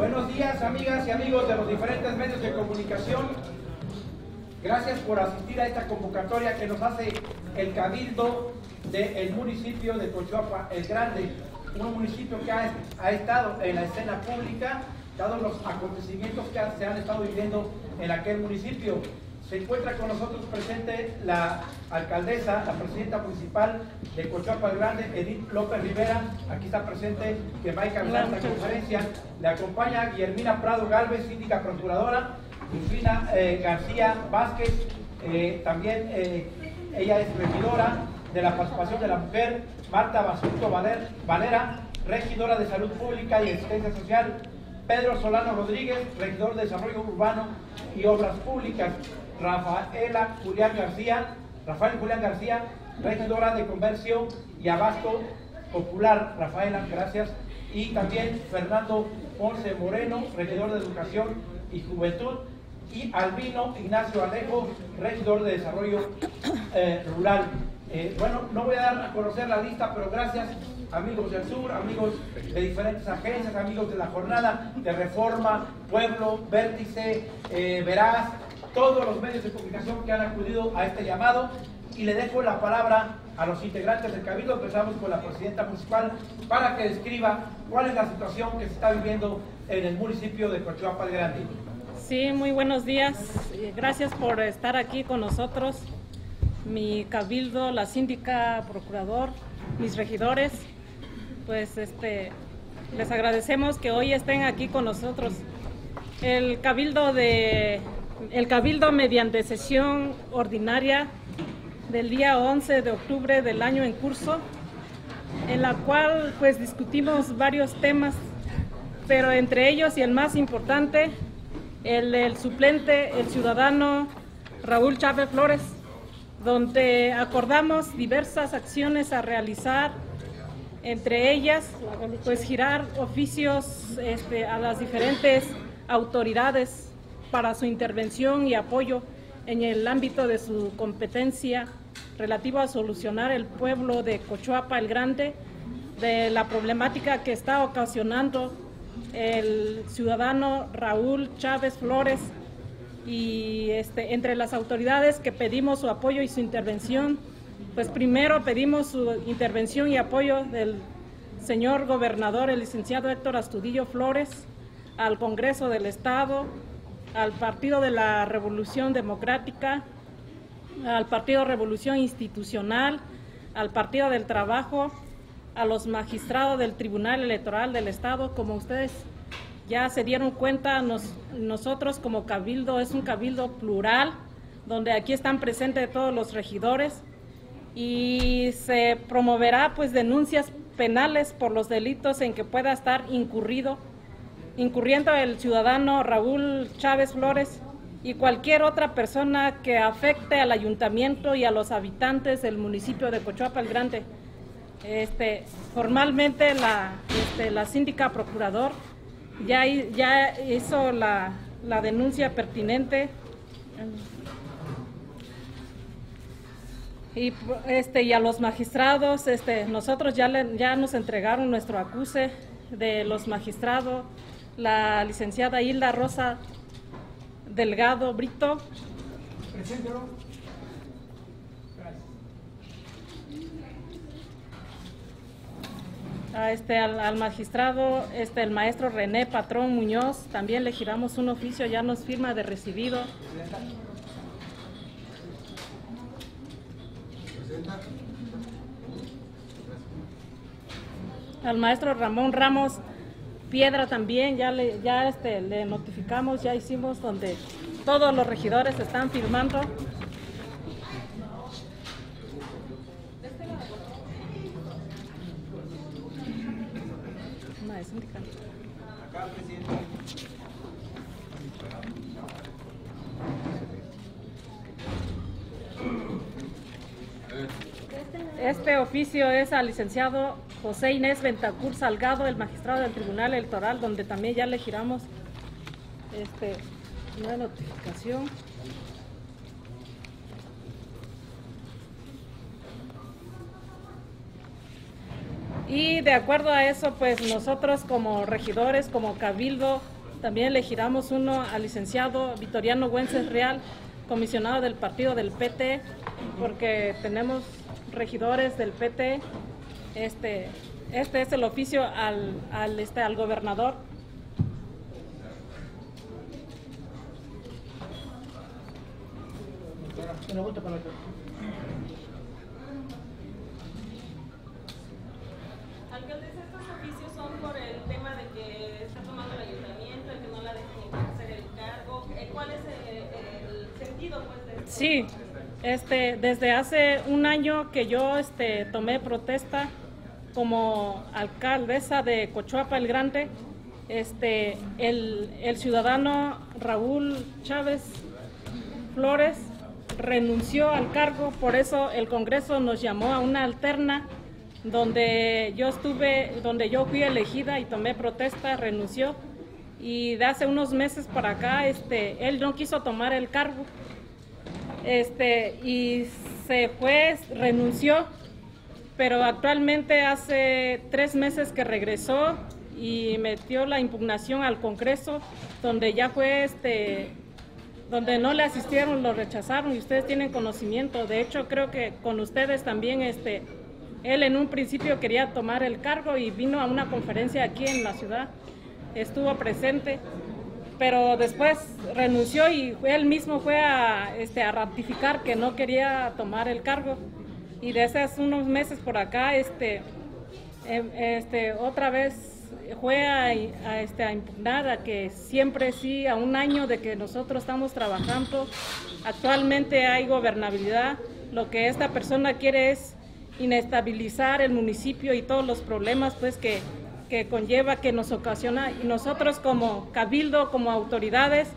Buenos días, amigas y amigos de los diferentes medios de comunicación. Gracias por asistir a esta convocatoria que nos hace el Cabildo del municipio de Cochoapa el Grande, un municipio que ha estado en la escena pública, dado los acontecimientos que se han estado viviendo en aquel municipio. Se encuentra con nosotros presente la alcaldesa, la presidenta municipal de Cochoapa el Grande, Edith López Rivera. Aquí está presente, que va a encabezar la conferencia. Le acompaña Guillermina Prado Galvez, síndica procuradora, Rufina García Vázquez, también ella es regidora de la participación de la mujer, Marta Basurto Valera, regidora de Salud Pública y Asistencia Social, Pedro Solano Rodríguez, regidor de Desarrollo Urbano y Obras Públicas, Rafaela Julián García, regidora de Comercio y Abasto Popular. Rafaela, gracias. Y también Fernando Ponce Moreno, regidor de Educación y Juventud, y Albino Ignacio Alejo, regidor de Desarrollo Rural. Bueno, no voy a dar a conocer la lista, pero gracias, amigos del sur, amigos de diferentes agencias, amigos de la jornada de Reforma, Pueblo, Vértice, Veraz, todos los medios de comunicación que han acudido a este llamado, y le dejo la palabra a los integrantes del Cabildo. Empezamos con la presidenta municipal para que describa cuál es la situación que se está viviendo en el municipio de Cochoapa el Grande. Sí, muy buenos días, gracias por estar aquí con nosotros, mi cabildo, la síndica, procurador, mis regidores. Pues les agradecemos que hoy estén aquí con nosotros. El Cabildo, mediante sesión ordinaria del día 11 de octubre del año en curso, en la cual pues discutimos varios temas, pero entre ellos y el más importante, el suplente, el ciudadano Raúl Chávez Flores, donde acordamos diversas acciones a realizar, entre ellas pues girar oficios a las diferentes autoridades para su intervención y apoyo en el ámbito de su competencia relativo a solucionar el pueblo de Cochoapa el Grande de la problemática que está ocasionando el ciudadano Raúl Chávez Flores, y entre las autoridades que pedimos su apoyo y su intervención, pues primero pedimos su intervención y apoyo del señor gobernador, el licenciado Héctor Astudillo Flores, al Congreso del Estado, al Partido de la Revolución Democrática, al Partido Revolución Institucional, al Partido del Trabajo, a los magistrados del Tribunal Electoral del Estado. Como ustedes ya se dieron cuenta, nosotros como cabildo, es un cabildo plural, donde aquí están presentes todos los regidores, y se promoverá pues denuncias penales por los delitos en que pueda estar incurriendo el ciudadano Raúl Chávez Flores y cualquier otra persona que afecte al ayuntamiento y a los habitantes del municipio de Cochoapa el Grande. Formalmente la síndica procurador ya hizo la denuncia pertinente, y y a los magistrados nosotros ya nos entregaron nuestro acuse de los magistrados, la licenciada Hilda Rosa Delgado Brito. Preséntelo. Al magistrado, el maestro René Patrón Muñoz, también le giramos un oficio, ya nos firma de recibido. Presenta. Al maestro Ramón Ramos Piedra también, le notificamos, ya hicimos, donde todos los regidores están firmando. Este oficio es al licenciado José Inés Ventacur Salgado, el magistrado del Tribunal Electoral, donde también ya le giramos una notificación. Y de acuerdo a eso, pues nosotros como regidores, como cabildo, también le giramos uno al licenciado Victoriano Güences Real, comisionado del partido del PT, porque tenemos regidores del PT. Este es el oficio al gobernador. Alcaldes, estos oficios son por el tema de que está tomando el ayuntamiento, el que no la dejan hacer el cargo. ¿Cuál es el sentido, pues, de esto? Sí, desde hace un año que yo tomé protesta como alcaldesa de Cochoapa el Grande, el ciudadano Raúl Chávez Flores renunció al cargo, por eso el Congreso nos llamó a una alterna donde yo fui elegida y tomé protesta, renunció, y de hace unos meses para acá él no quiso tomar el cargo. Y se fue, renunció, pero actualmente hace 3 meses que regresó y metió la impugnación al Congreso, donde ya fue donde no le asistieron, lo rechazaron, y ustedes tienen conocimiento. De hecho, creo que con ustedes también él en un principio quería tomar el cargo y vino a una conferencia aquí en la ciudad, estuvo presente, pero después renunció y él mismo fue a ratificar que no quería tomar el cargo. Y desde hace unos meses por acá, otra vez fue a impugnar, a que siempre sí, a un año de que nosotros estamos trabajando. Actualmente hay gobernabilidad, lo que esta persona quiere es inestabilizar el municipio y todos los problemas, pues, que conlleva, que nos ocasiona, y nosotros como cabildo, como autoridades,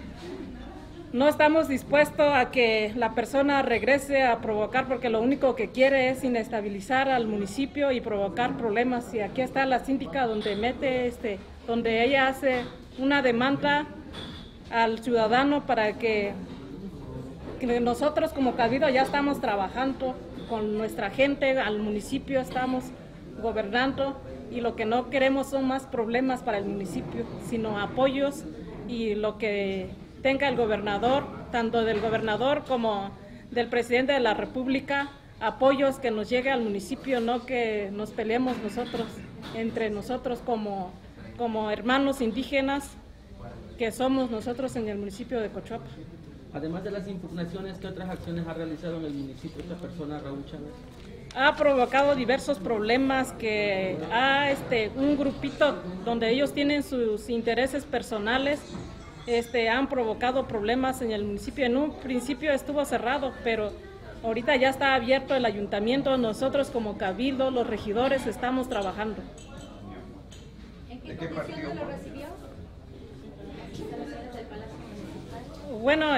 no estamos dispuestos a que la persona regrese a provocar, porque lo único que quiere es inestabilizar al municipio y provocar problemas. Y aquí está la síndica, donde donde ella hace una demanda al ciudadano para que nosotros como cabildo ya estamos trabajando con nuestra gente, al municipio estamos gobernando, y lo que no queremos son más problemas para el municipio, sino apoyos, y lo que tenga el gobernador, tanto del gobernador como del presidente de la República, apoyos que nos llegue al municipio, no que nos peleemos nosotros, entre nosotros como hermanos indígenas que somos nosotros en el municipio de Cochoapa. Además de las impugnaciones, ¿qué otras acciones ha realizado en el municipio esta persona, Raúl Chávez? Ha provocado diversos problemas, que a un grupito donde ellos tienen sus intereses personales, han provocado problemas en el municipio. En un principio estuvo cerrado, pero ahorita ya está abierto el ayuntamiento. Nosotros como cabildo, los regidores, estamos trabajando. ¿En qué condiciones lo recibió? Bueno,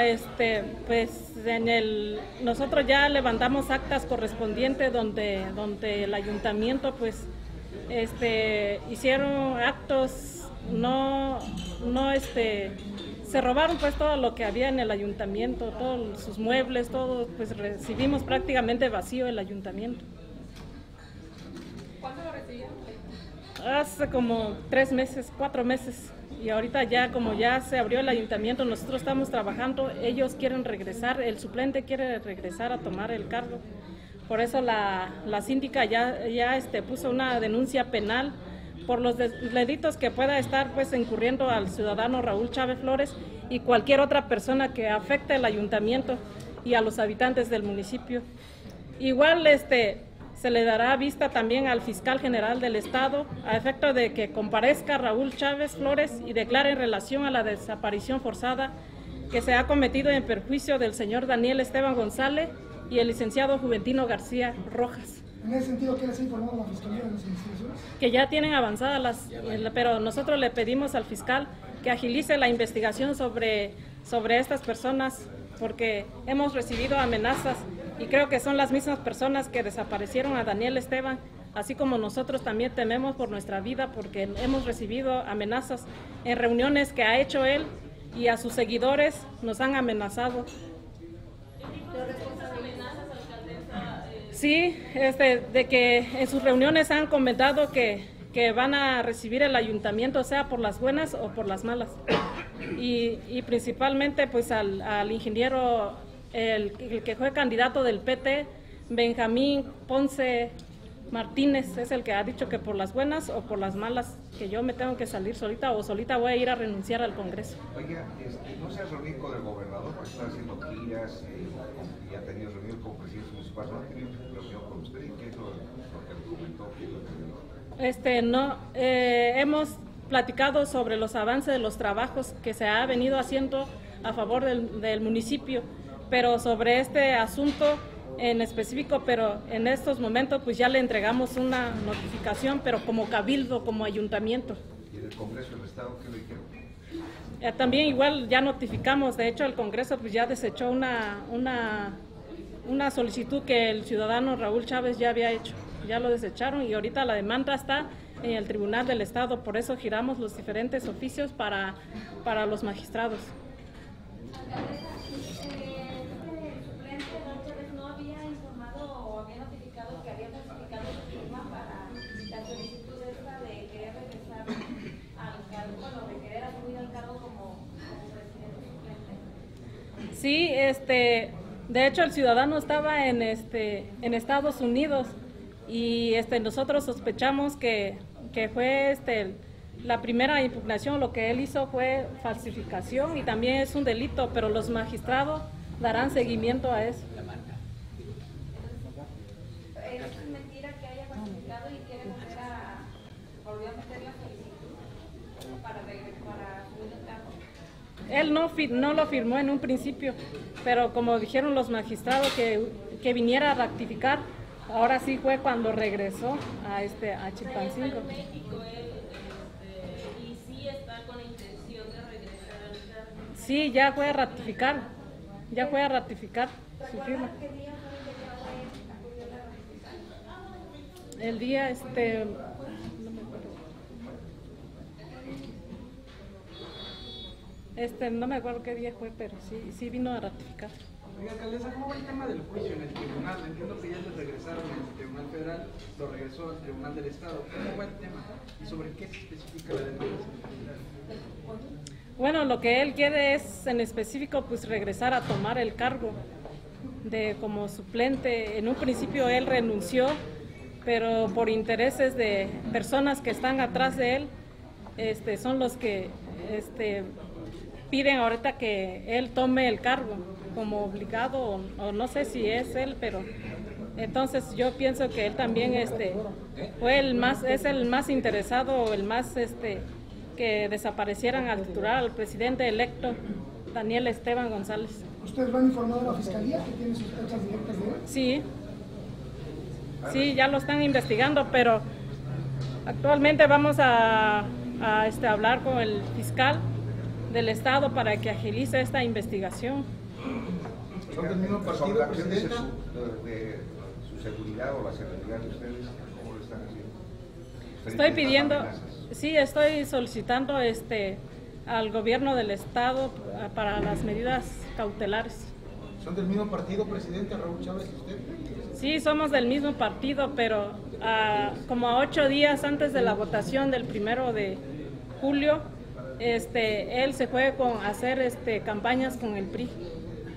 pues nosotros ya levantamos actas correspondientes donde el ayuntamiento, pues, hicieron actos, se robaron, pues, todo lo que había en el ayuntamiento, todos sus muebles, todo, pues recibimos prácticamente vacío el ayuntamiento. ¿Cuándo lo recibieron? Hace como 3 meses, 4 meses, y ahorita ya, como ya se abrió el ayuntamiento, nosotros estamos trabajando. Ellos quieren regresar, el suplente quiere regresar a tomar el cargo. Por eso la síndica ya puso una denuncia penal por los delitos que pueda estar, pues, incurriendo al ciudadano Raúl Chávez Flores y cualquier otra persona que afecte al ayuntamiento y a los habitantes del municipio. Igual se le dará vista también al fiscal general del estado, a efecto de que comparezca Raúl Chávez Flores y declare en relación a la desaparición forzada que se ha cometido en perjuicio del señor Daniel Esteban González y el licenciado Juventino García Rojas. En ese sentido, ¿quiere ser informada la Fiscalía de las investigaciones? Que ya tienen avanzadas pero nosotros le pedimos al fiscal que agilice la investigación sobre estas personas, porque hemos recibido amenazas, y creo que son las mismas personas que desaparecieron a Daniel Esteban, así como nosotros también tememos por nuestra vida, porque hemos recibido amenazas en reuniones que ha hecho él, y a sus seguidores nos han amenazado. Sí, de que en sus reuniones han comentado que van a recibir el ayuntamiento, sea por las buenas o por las malas. Y principalmente pues al ingeniero, el que fue candidato del PT, Benjamín Ponce Martínez, es el que ha dicho que por las buenas o por las malas, que yo me tengo que salir solita o solita voy a ir a renunciar al Congreso. Oiga, ¿no se ha reunido con el gobernador? Porque está haciendo giras y ha tenido reunión con presidentes municipales. ¿No ha tenido reunión con usted? ¿Y qué es lo que le comentó? No, hemos platicado sobre los avances de los trabajos que se ha venido haciendo a favor del municipio, pero sobre este asunto en específico, pero en estos momentos pues ya le entregamos una notificación, pero como cabildo, como ayuntamiento. ¿Y en el Congreso del Estado qué le dijeron? También igual ya notificamos, de hecho el Congreso pues ya desechó una solicitud que el ciudadano Raúl Chávez ya había hecho, ya lo desecharon y ahorita la demanda está en el Tribunal del Estado, por eso giramos los diferentes oficios para los magistrados. Sí, de hecho el ciudadano estaba en Estados Unidos y nosotros sospechamos que fue la primera impugnación, lo que él hizo fue falsificación y también es un delito, pero los magistrados darán seguimiento a eso. ¿Es mentira que haya falsificado y quiere volver a meter la solicitud para subir el cargo? Él no lo firmó en un principio, pero como dijeron los magistrados que viniera a rectificar, ahora sí fue cuando regresó a Chilpancingo. ¿Y sí está con intención de regresar al cargo? Sí, ya fue a ratificar su firma. El día no me acuerdo qué día fue, pero sí vino a ratificar. Oiga, alcaldesa, ¿cómo va el tema del juicio en el tribunal? Entiendo que ya les regresaron el Tribunal Federal, lo regresó al Tribunal del Estado. ¿Cómo va el tema? ¿Y sobre qué se especifica la demanda? Bueno, lo que él quiere es, en específico, pues regresar a tomar el cargo de como suplente. En un principio él renunció, pero por intereses de personas que están atrás de él, son los que piden ahorita que él tome el cargo como obligado o no sé si es él, pero entonces yo pienso que él también es el más interesado, el más que desaparecieran al titular, al presidente electo Daniel Esteban González. ¿Ustedes lo han informado a la fiscalía que tiene sus sospechas directas de él? Sí, ya lo están investigando, pero actualmente vamos a hablar con el fiscal del Estado para que agilice esta investigación. ¿Son del mismo partido, la presidenta? De su seguridad o la seguridad de ustedes, ¿cómo lo están haciendo? Estoy solicitando al gobierno del Estado para las medidas cautelares. ¿Son del mismo partido, presidente Raúl Chávez y usted? Sí, somos del mismo partido, pero como a 8 días antes de la votación del 1 de julio, él se fue con hacer campañas con el PRI.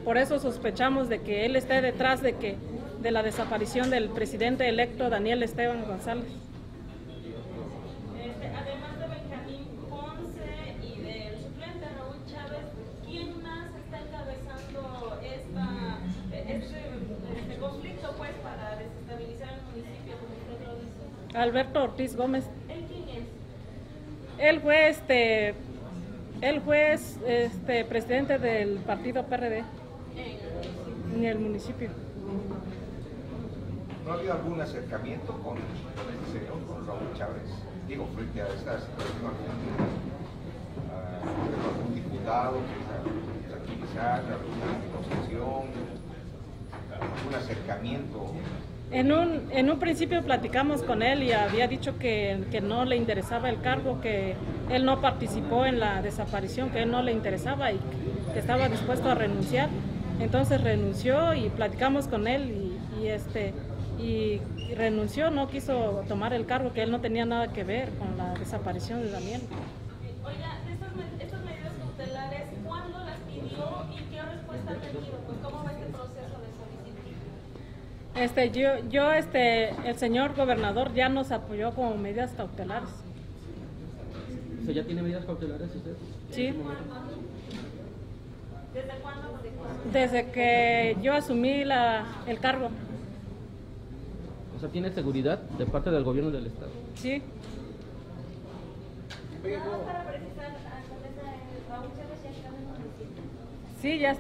Por eso sospechamos de que él esté detrás de la desaparición del presidente electo Daniel Esteban González. Además de Benjamín Ponce y del suplente Raúl Chávez, ¿quién más está encabezando este conflicto pues para desestabilizar el municipio, como usted lo dice? Alberto Ortiz Gómez. ¿Él quién es? Él fue presidente del partido PRD en el municipio. ¿No ha habido algún acercamiento con este señor, con Raúl Chávez? Digo, frente a esta situación, algún diputado que tranquilizar, alguna negociación, algún acercamiento. En un principio platicamos con él y había dicho que no le interesaba el cargo, que él no participó en la desaparición, que él no le interesaba y que estaba dispuesto a renunciar. Entonces renunció y platicamos con él y y renunció, no quiso tomar el cargo, que él no tenía nada que ver con la desaparición de Daniel. Oiga, estas medidas cautelares, ¿cuándo las pidió y qué respuesta ha tenido? Pues, ¿cómo va este proceso de solicitud? El señor gobernador ya nos apoyó como medidas cautelares. O sea, ¿ya tiene medidas cautelares usted? Sí. ¿Desde cuándo? Desde que yo asumí el cargo. O sea, ¿tiene seguridad de parte del gobierno del estado? Sí. Para precisar, Raúl Chávez ya está en el municipio. Sí, ya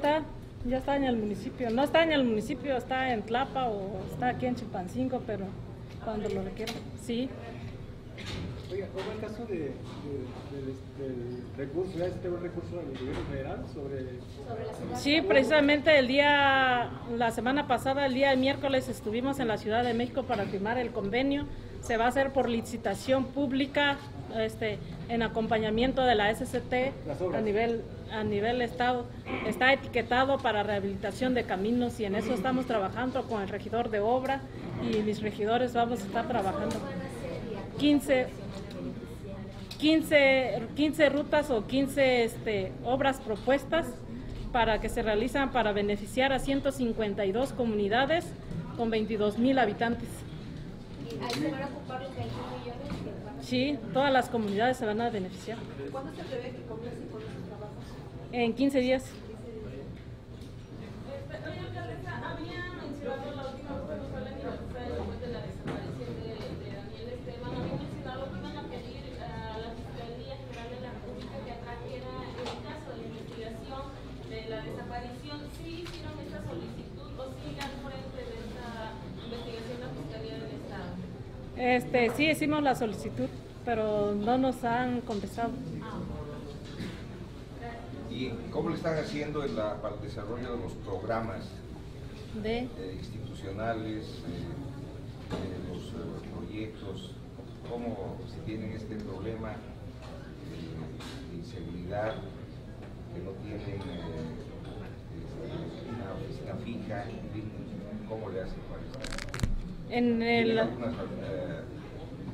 está en el municipio. No está en el municipio, está en Tlapa o está aquí en Chilpancingo, pero cuando lo requieran. Sí. Oiga, ¿cómo el caso del recurso? ¿Ya este recurso del gobierno federal sobre la ciudad? Sí, precisamente la semana pasada, el día de miércoles, estuvimos en la Ciudad de México para firmar el convenio. Se va a hacer por licitación pública, en acompañamiento de la SCT a nivel estado. Está etiquetado para rehabilitación de caminos y en eso estamos trabajando con el regidor de obra y mis regidores vamos a estar trabajando. 15 rutas o 15 obras propuestas para que se realizan para beneficiar a 152 comunidades con 22,000 habitantes. ¿Y ahí se van a ocupar los 21 millones? Sí, todas las comunidades se van a beneficiar. ¿Cuándo se prevé que comiencen con los trabajos? En 15 días. Oye, alcaldesa, había mencionado la última vez que nos hablan y nos traen después de la desaparición de Daniel Esteban. Había mencionado que iban a pedir a la Fiscalía General de la República que atrajera el caso de investigación de la desaparición. ¿Sí hicieron esta solicitud o sigan frente de esta investigación la Fiscalía del Estado? Sí hicimos la solicitud, pero no nos han contestado. ¿Y cómo le están haciendo para el desarrollo de los programas institucionales, los proyectos? ¿Cómo se tienen este problema de inseguridad, que no tienen una oficina fija? ¿Cómo le hacen para eso? ¿Tienen algunas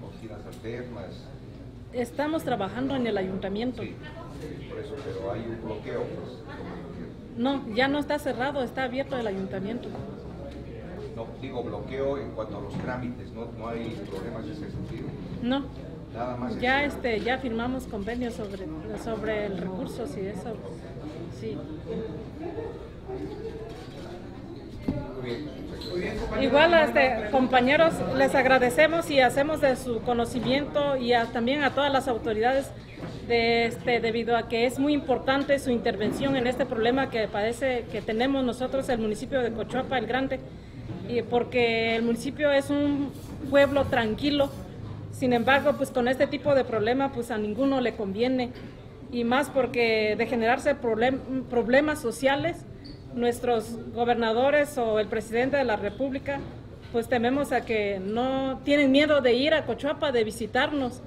oficinas alternas? Estamos trabajando en el ayuntamiento. Sí, por eso, pero hay un bloqueo. No, ya no está cerrado, está abierto el ayuntamiento. No, digo bloqueo en cuanto a los trámites, no hay problemas de ese sentido. No, nada más. Ya, ya firmamos convenios sobre el recurso, sí, eso. Sí. Igual, compañeros, les agradecemos y hacemos de su conocimiento y también a todas las autoridades debido a que es muy importante su intervención en este problema que tenemos nosotros, el municipio de Cochoapa el Grande, y porque el municipio es un pueblo tranquilo. Sin embargo, pues con este tipo de problema, pues a ninguno le conviene, y más porque de generarse problemas sociales, nuestros gobernadores o el presidente de la República, pues tememos a que no tienen miedo de ir a Cochoapa, de visitarnos.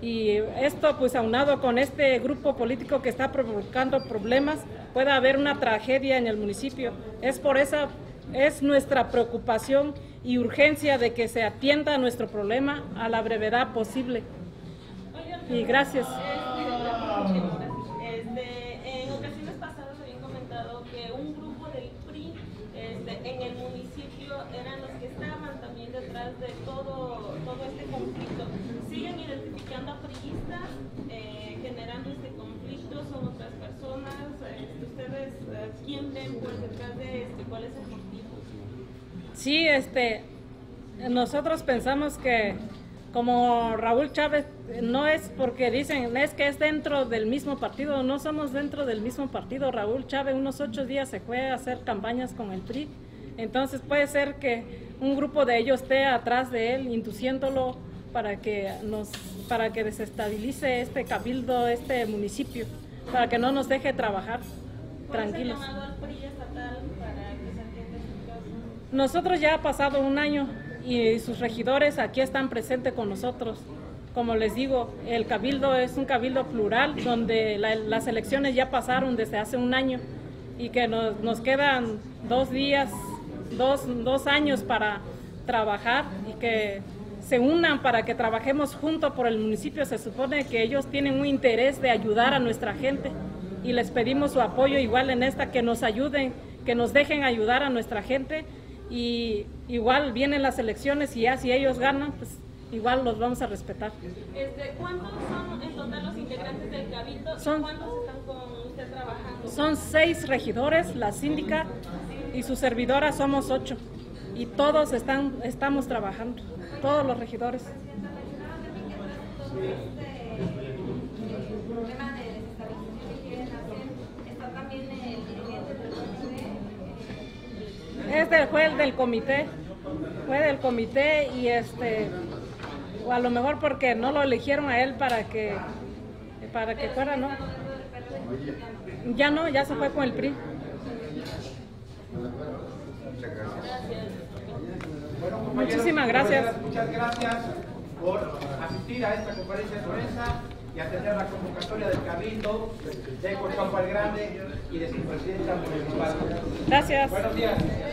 Y esto, pues aunado con este grupo político que está provocando problemas, puede haber una tragedia en el municipio. Es nuestra preocupación y urgencia de que se atienda a nuestro problema a la brevedad posible. Y gracias. En el municipio eran los que estaban también detrás de todo este conflicto. ¿Siguen identificando a priistas generando este conflicto? ¿Son otras personas? ¿Ustedes quién ven pues detrás de esto? ¿Cuál es el motivo? Sí, nosotros pensamos que como Raúl Chávez, no es porque dicen, es que es dentro del mismo partido. No somos dentro del mismo partido. Raúl Chávez unos 8 días se fue a hacer campañas con el PRI. Entonces puede ser que un grupo de ellos esté atrás de él, induciéndolo para que desestabilice este cabildo, este municipio, para que no nos deje trabajar tranquilos. ¿Cuál es el llamado al PRI estatal para que se atienda su caso? Nosotros ya ha pasado un año y sus regidores aquí están presentes con nosotros. Como les digo, el cabildo es un cabildo plural donde las elecciones ya pasaron desde hace un año y que nos quedan 2 días, 2 años para trabajar y que se unan para que trabajemos juntos por el municipio. Se supone que ellos tienen un interés de ayudar a nuestra gente y les pedimos su apoyo igual en esta, que nos ayuden, que nos dejen ayudar a nuestra gente. Y igual vienen las elecciones y ya si ellos ganan, pues igual los vamos a respetar. ¿Cuántos son en total los integrantes del cabildo? ¿Cuántos están con usted trabajando? Son 6 regidores, la síndica y su servidora, somos 8. Y todos estamos trabajando, todos los regidores. Fue del comité y o a lo mejor porque no lo eligieron a él para que fuera, ¿no? Ya no, ya se fue con el PRI. Bueno, muchísimas gracias. Muchas gracias por asistir a esta conferencia de prensa y atender la convocatoria del cabildo de Cochoapa el Grande y de su presidenta municipal. Gracias. Buenos días.